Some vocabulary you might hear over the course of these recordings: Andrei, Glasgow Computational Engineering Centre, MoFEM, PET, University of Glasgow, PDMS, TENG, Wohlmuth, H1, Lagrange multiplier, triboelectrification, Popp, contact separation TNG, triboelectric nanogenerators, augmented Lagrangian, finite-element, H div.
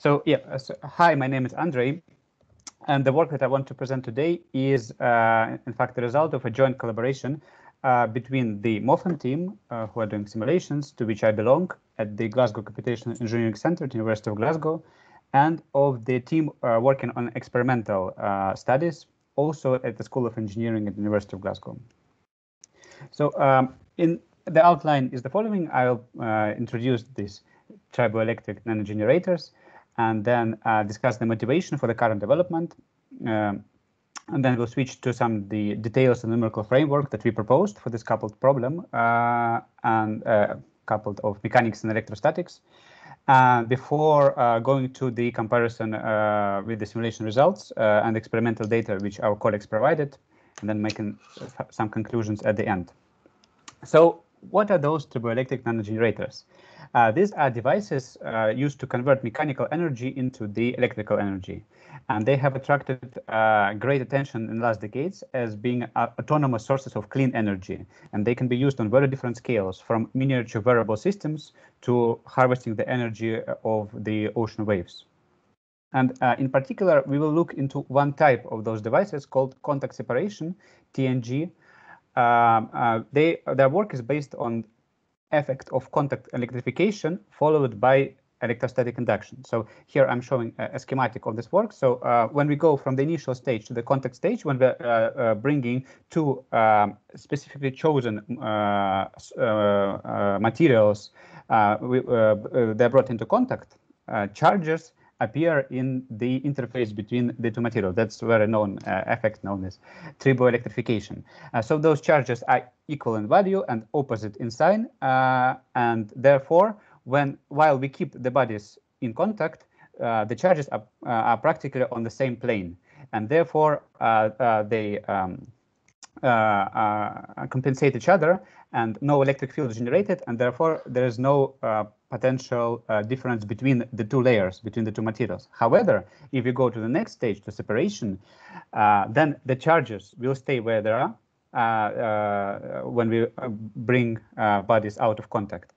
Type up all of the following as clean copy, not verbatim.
So yeah, hi, my name is Andrei, and the work that I want to present today is, in fact, the result of a joint collaboration between the MoFEM team, who are doing simulations, to which I belong, at the Glasgow Computational Engineering Centre at the University of Glasgow, and of the team working on experimental studies, also at the School of Engineering at the University of Glasgow. So in the outline is the following. I'll introduce these triboelectric nanogenerators and then discuss the motivation for the current development. And then we'll switch to some of the details and numerical framework that we proposed for this coupled problem, and coupled of mechanics and electrostatics, before going to the comparison with the simulation results and experimental data which our colleagues provided, and then making some conclusions at the end. So what are those triboelectric nanogenerators? These are devices used to convert mechanical energy into the electrical energy, and they have attracted great attention in the last decades as being autonomous sources of clean energy, and they can be used on very different scales, from miniature variable systems to harvesting the energy of the ocean waves. And in particular, we will look into one type of those devices called contact separation TNG. Their work is based on effect of contact electrification followed by electrostatic induction. So here I'm showing a schematic of this work. So when we go from the initial stage to the contact stage, when we're bringing two specifically chosen materials, they're brought into contact, charges appear in the interface between the two materials. That's very known effect known as triboelectrification. So those charges are equal in value and opposite in sign, and therefore, while we keep the bodies in contact, the charges are practically on the same plane, and therefore they compensate each other, and no electric field is generated, and therefore there is no potential difference between the two layers, between the two materials. However, if you go to the next stage, to separation, then the charges will stay where they are when we bring bodies out of contact.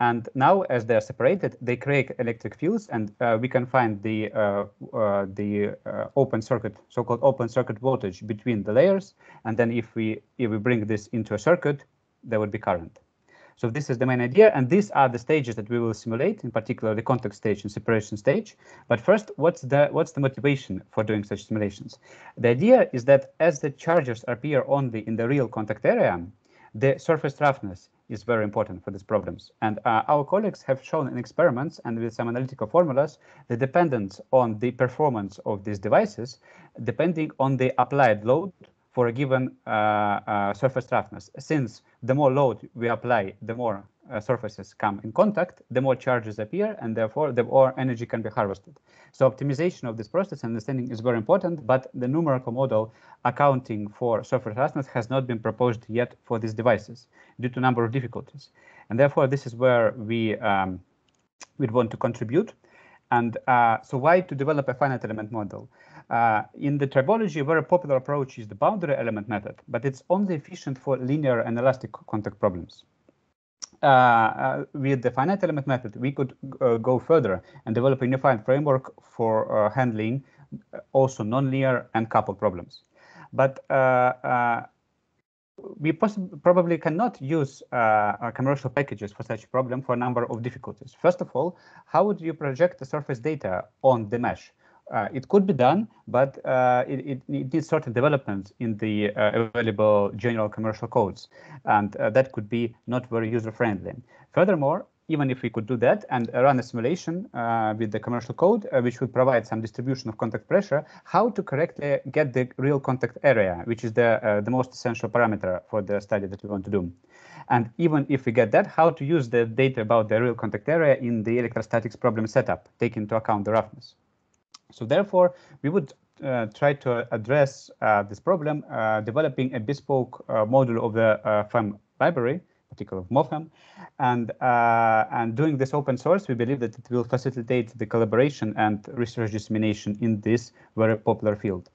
And now, as they're separated, they create electric fields, and we can find the open circuit, so-called open circuit voltage between the layers. And then if we bring this into a circuit, there would be current. So this is the main idea, and these are the stages that we will simulate, in particular the contact stage and separation stage. But first, what's the motivation for doing such simulations? The idea is that as the charges appear only in the real contact area, the surface roughness is very important for these problems. And our colleagues have shown in experiments and with some analytical formulas the dependence on the performance of these devices depending on the applied load for a given surface roughness. Since the more load we apply, the more surfaces come in contact, the more charges appear, and therefore the more energy can be harvested. So optimization of this process and understanding is very important, but the numerical model accounting for surface roughness has not been proposed yet for these devices due to a number of difficulties. And therefore this is where we'd want to contribute. And so why to develop a finite element model? In the tribology, a very popular approach is the boundary element method, but it's only efficient for linear and elastic contact problems. With the finite element method, we could go further and develop a unified framework for handling also nonlinear and coupled problems. But we probably cannot use commercial packages for such problem for a number of difficulties. First of all, how would you project the surface data on the mesh? It could be done, but it needs certain developments in the available general commercial codes, and that could be not very user-friendly. Furthermore, even if we could do that and run a simulation with the commercial code, which would provide some distribution of contact pressure, how to correctly get the real contact area, which is the most essential parameter for the study that we want to do. And even if we get that, how to use the data about the real contact area in the electrostatics problem setup, taking into account the roughness. So therefore, we would try to address this problem, developing a bespoke module of the FEM library, particularly MoFEM, and doing this open source, we believe that it will facilitate the collaboration and research dissemination in this very popular field.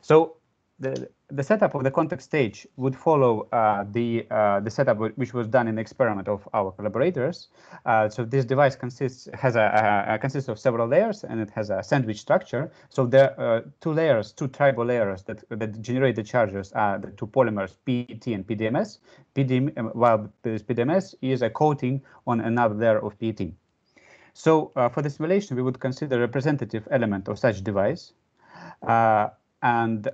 So the the setup of the contact stage would follow the setup which was done in the experiment of our collaborators. So this device consists of several layers, and it has a sandwich structure. So there are two tribo layers that generate the charges are the two polymers PET and PDMS. While this PDMS is a coating on another layer of PET. So for the simulation, we would consider a representative element of such device. And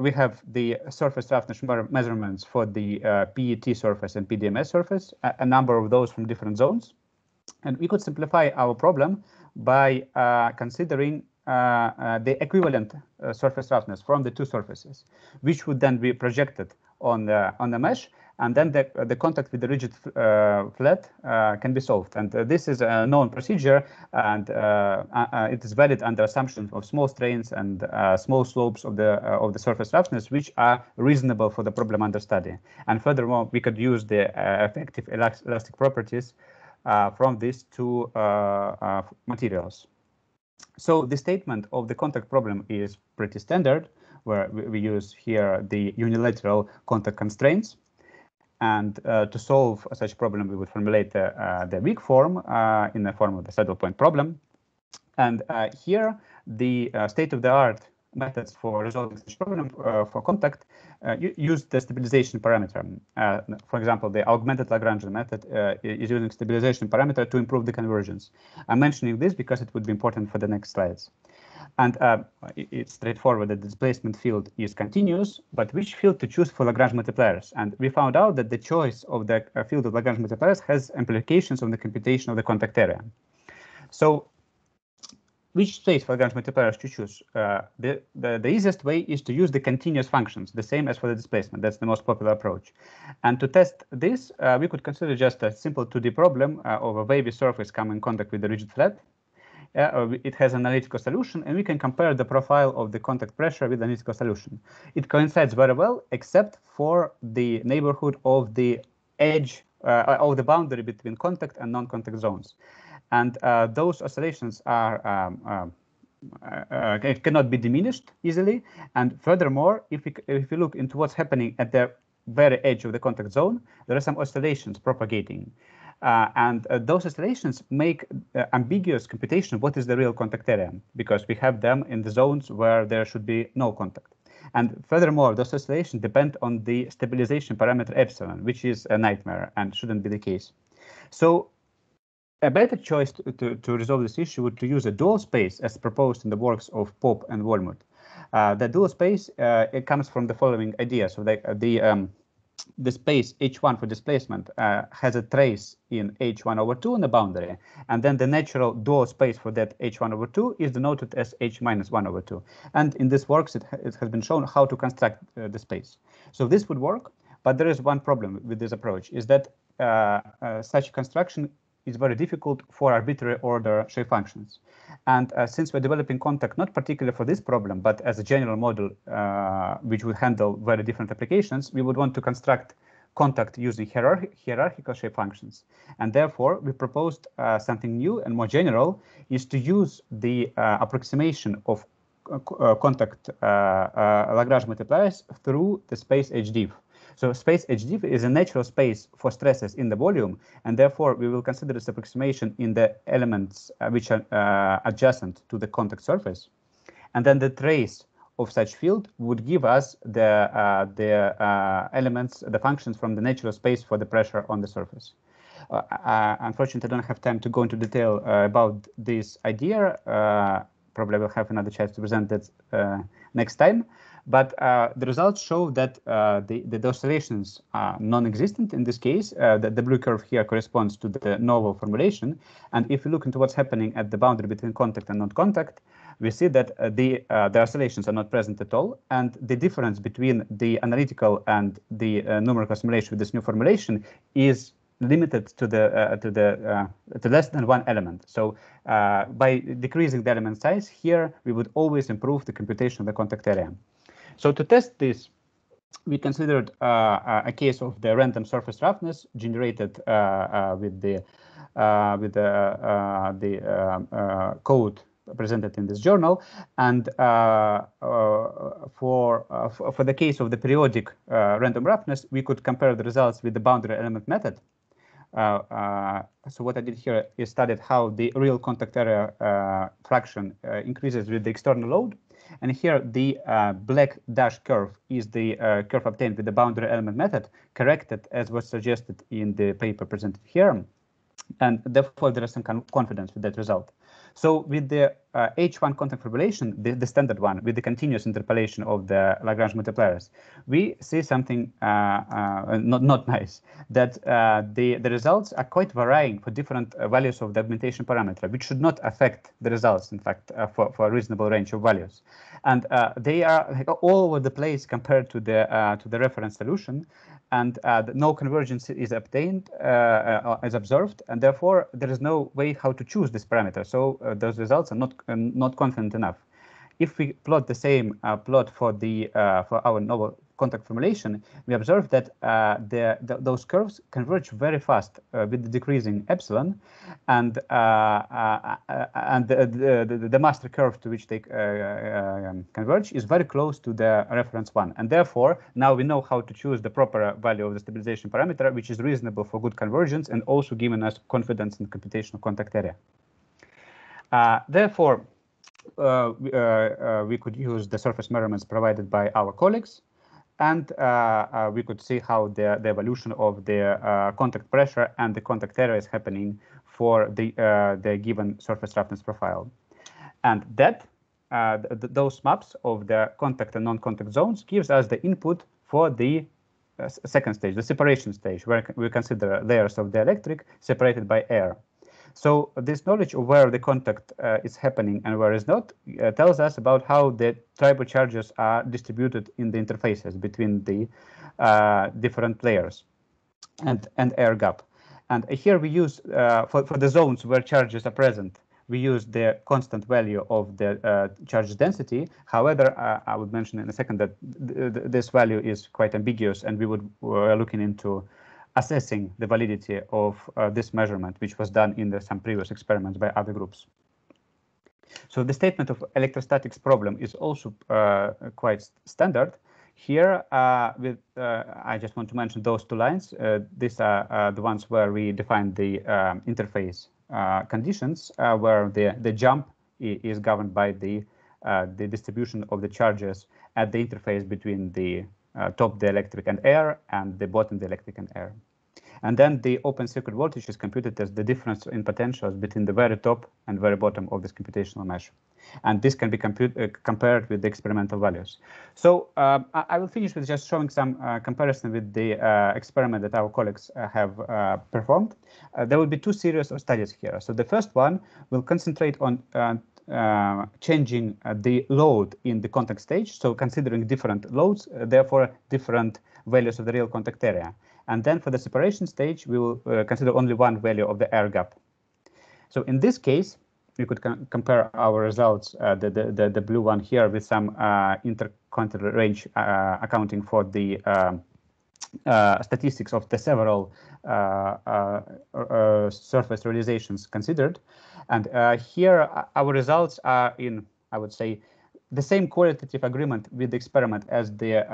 we have the surface roughness measurements for the PET surface and PDMS surface, a number of those from different zones. And we could simplify our problem by considering the equivalent surface roughness from the two surfaces, which would then be projected on the mesh, and then the contact with the rigid flat can be solved. And this is a known procedure, and it is valid under assumption of small strains and small slopes of the surface roughness, which are reasonable for the problem under study. And furthermore, we could use the effective elastic properties from these two materials. So the statement of the contact problem is pretty standard, where we use here the unilateral contact constraints. And to solve such problem, we would formulate the weak form in the form of the saddle point problem. And here, the state-of-the-art methods for resolving such problem for contact use the stabilization parameter. For example, the augmented Lagrangian method is using stabilization parameter to improve the convergence. I'm mentioning this because it would be important for the next slides. And it's straightforward. The displacement field is continuous, but which field to choose for Lagrange multipliers? And we found out that the choice of the field of Lagrange multipliers has implications on the computation of the contact area. So which space for Lagrange multipliers to choose? The easiest way is to use the continuous functions, the same as for the displacement. That's the most popular approach. And to test this, we could consider just a simple 2D problem of a wavy surface coming in contact with the rigid flat. It has an analytical solution, and we can compare the profile of the contact pressure with the analytical solution. It coincides very well, except for the neighborhood of the edge of the boundary between contact and non-contact zones. And those oscillations are cannot be diminished easily. And furthermore, if you look into what's happening at the very edge of the contact zone, there are some oscillations propagating. And those oscillations make ambiguous computation of what is the real contact area, because we have them in the zones where there should be no contact. And furthermore, those oscillations depend on the stabilization parameter epsilon, which is a nightmare and shouldn't be the case. So a better choice to resolve this issue would to use a dual space as proposed in the works of Popp and Wohlmuth. The dual space it comes from the following idea. So the space H1 for displacement has a trace in H1 over 2 on the boundary, and then the natural dual space for that H1 over 2 is denoted as H minus 1 over 2. And in this works, it has been shown how to construct the space. So this would work, but there is one problem with this approach, is that such construction is very difficult for arbitrary order shape functions. And since we're developing contact, not particularly for this problem, but as a general model, which would handle very different applications, we would want to construct contact using hierarchical shape functions. And therefore, we proposed something new and more general, is to use the approximation of contact Lagrange multipliers through the space H div. So space H div is a natural space for stresses in the volume, and therefore we will consider this approximation in the elements which are adjacent to the contact surface. And then the trace of such field would give us the elements, the functions from the natural space for the pressure on the surface. Unfortunately, I don't have time to go into detail about this idea. Probably will have another chance to present that next time. But the results show that the oscillations are non-existent in this case, that the blue curve here corresponds to the novel formulation. And if you look into what's happening at the boundary between contact and non-contact, we see that the oscillations are not present at all. And the difference between the analytical and the numerical simulation with this new formulation is limited to less than one element. So by decreasing the element size here, we would always improve the computation of the contact area. So to test this, we considered a case of the random surface roughness generated with the code presented in this journal. And for the case of the periodic random roughness, we could compare the results with the boundary element method. So what I did here is studied how the real contact area fraction increases with the external load. And here the black dash curve is the curve obtained with the boundary element method, corrected as was suggested in the paper presented here. And therefore, there is some confidence with that result. So with the H1 contact fibrillation, the standard one, with the continuous interpolation of the Lagrange multipliers, we see something not nice, that the results are quite varying for different values of the augmentation parameter, which should not affect the results, in fact, for a reasonable range of values. And they are like, all over the place compared to the reference solution, and no convergence is obtained, is observed, and therefore there is no way how to choose this parameter. So those results are not confident enough. If we plot the same plot for our novel contact formulation, we observe that those curves converge very fast with the decreasing epsilon, and the master curve to which they converge is very close to the reference one, and therefore now we know how to choose the proper value of the stabilization parameter, which is reasonable for good convergence and also giving us confidence in computational contact area. Therefore, we could use the surface measurements provided by our colleagues, and we could see how the evolution of the contact pressure and the contact area is happening for the given surface roughness profile. And that those maps of the contact and non-contact zones gives us the input for the second stage, the separation stage, where we consider layers of dielectric separated by air. So this knowledge of where the contact is happening and where is not tells us about how the tribo charges are distributed in the interfaces between the different layers and air gap. And here we use, for the zones where charges are present, we use the constant value of the charge density. However, I would mention in a second that this value is quite ambiguous, and we're looking into assessing the validity of this measurement, which was done in some previous experiments by other groups. So the statement of electrostatics problem is also quite standard. Here, I just want to mention those two lines. These are the ones where we define the interface conditions, where the jump is governed by the distribution of the charges at the interface between the top dielectric and air and the bottom dielectric and air. And then the open circuit voltage is computed as the difference in potentials between the very top and very bottom of this computational mesh. And this can be compared with the experimental values. So I will finish with just showing some comparison with the experiment that our colleagues have performed. There will be two series of studies here. So the first one will concentrate on changing the load in the contact stage, so considering different loads, therefore different values of the real contact area. And then for the separation stage, we will consider only one value of the air gap. So in this case, we could compare our results, the blue one here, with some intercontinental range accounting for the statistics of the several surface realizations considered. And here our results are in, I would say, the same qualitative agreement with the experiment as the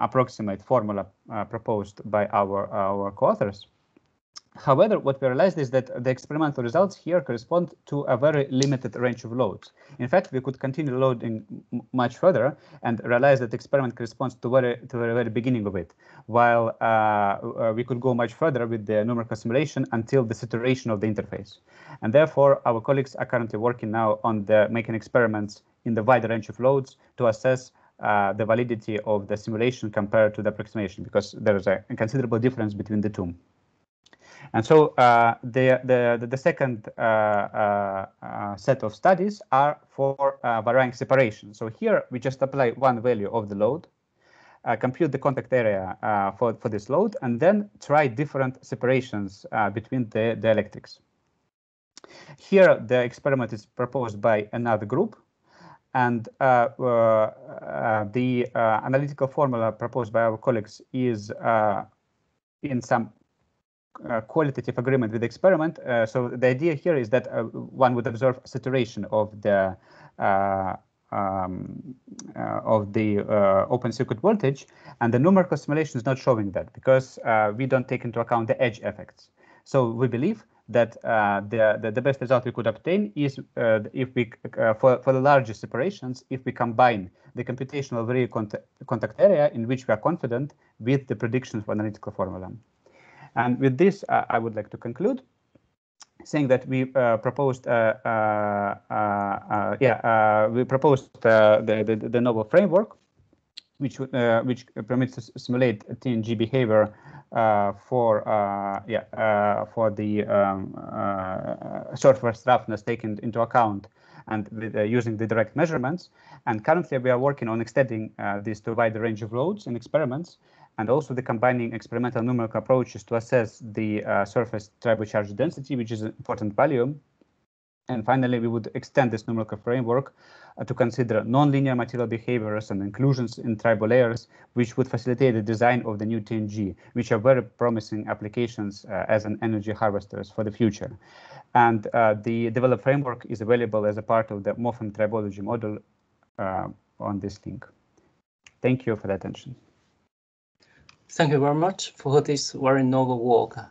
approximate formula proposed by our co-authors. However, what we realized is that the experimental results here correspond to a very limited range of loads. In fact, we could continue loading much further and realize that the experiment corresponds to the very beginning of it, while we could go much further with the numerical simulation until the saturation of the interface. And therefore, our colleagues are currently working now on making experiments in the wider range of loads to assess the validity of the simulation compared to the approximation, because there is a considerable difference between the two. And so the second set of studies are for varying separation. So here we just apply one value of the load, compute the contact area for this load, and then try different separations between the dielectrics. Here the experiment is proposed by another group, and the analytical formula proposed by our colleagues is in some qualitative agreement with the experiment. So the idea here is that one would observe saturation of the open circuit voltage, and the numerical simulation is not showing that because we don't take into account the edge effects. So we believe that the best result we could obtain is if we for the largest separations, if we combine the computational Fourier contact area in which we are confident with the predictions for analytical formula. And with this, I would like to conclude, saying that we proposed the novel framework, which permits us to simulate TNG behavior for the surface roughness taken into account and with, using the direct measurements. And currently, we are working on extending this to a wider range of loads and experiments, and also the combining experimental numerical approaches to assess the surface tribocharge density, which is an important value. And finally, we would extend this numerical framework to consider nonlinear material behaviors and inclusions in tribal layers, which would facilitate the design of the new TNG, which are very promising applications as an energy harvesters for the future. And the developed framework is available as a part of the MoFEM tribology model on this link. Thank you for the attention. Thank you very much for this very novel work.